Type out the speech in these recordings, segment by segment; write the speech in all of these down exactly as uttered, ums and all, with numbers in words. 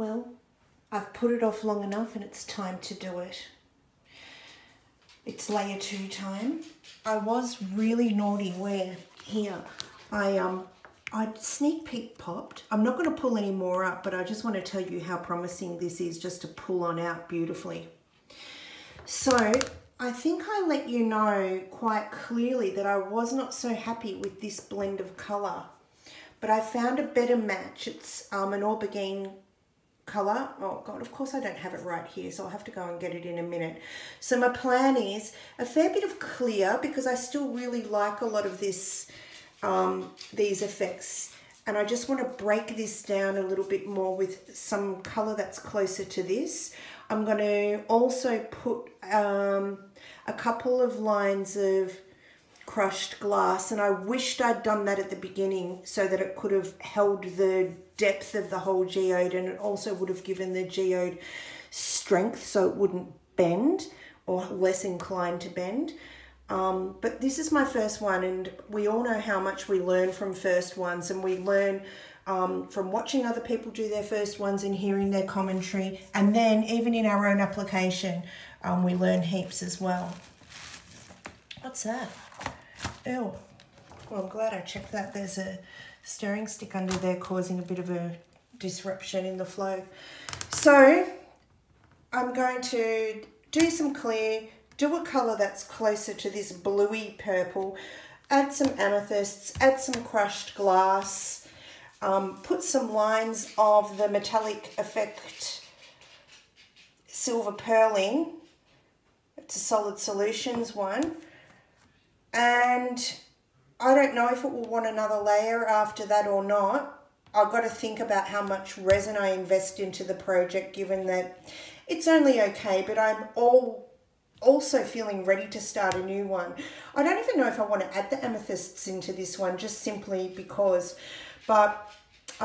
well, I've put it off long enough and it's time to do it. It's layer two time. I was really naughty where here I um I sneak peek popped. I'm not going to pull any more up, but I just want to tell you how promising this is just to pull on out beautifully. So I think I let you know quite clearly that I was not so happy with this blend of colour, but I found a better match. It's um, an aubergine colour. Oh God, of course I don't have it right here, so I'll have to go and get it in a minute. So my plan is a fair bit of clear, because I still really like a lot of this, um, these effects, and I just want to break this down a little bit more with some colour that's closer to this. I'm going to also put um, a couple of lines of crushed glass, and I wished I'd done that at the beginning so that it could have held the depth of the whole geode, and it also would have given the geode strength so it wouldn't bend or less inclined to bend. Um, but this is my first one, and we all know how much we learn from first ones, and we learn Um, from watching other people do their first ones and hearing their commentary, and then even in our own application um, we learn heaps as well. What's that? Ew. Well, I'm glad I checked that. There's a stirring stick under there causing a bit of a disruption in the flow. So I'm going to do some clear, do a colour that's closer to this bluey purple, add some amethysts, add some crushed glass, Um, put some lines of the metallic effect silver pearling. It's a solid solutions one, and I don't know if it will want another layer after that or not. I've got to think about how much resin I invest into the project, given that it's only okay, but I'm all also feeling ready to start a new one. I don't even know if I want to add the amethysts into this one, just simply because, but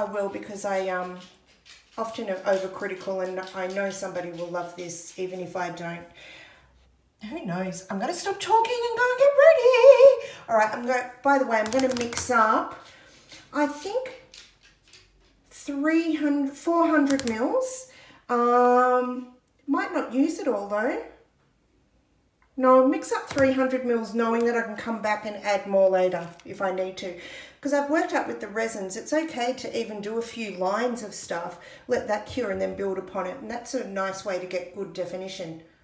I will, because I um, often am overcritical, and I know somebody will love this even if I don't. Who knows? I'm going to stop talking and go and get ready. All right, I'm going to, by the way, I'm going to mix up, I think, three hundred, four hundred mils. Um, might not use it all though. No, I'll mix up three hundred mils, knowing that I can come back and add more later if I need to. Because I've worked out with the resins, it's okay to even do a few lines of stuff, let that cure and then build upon it. And that's a nice way to get good definition.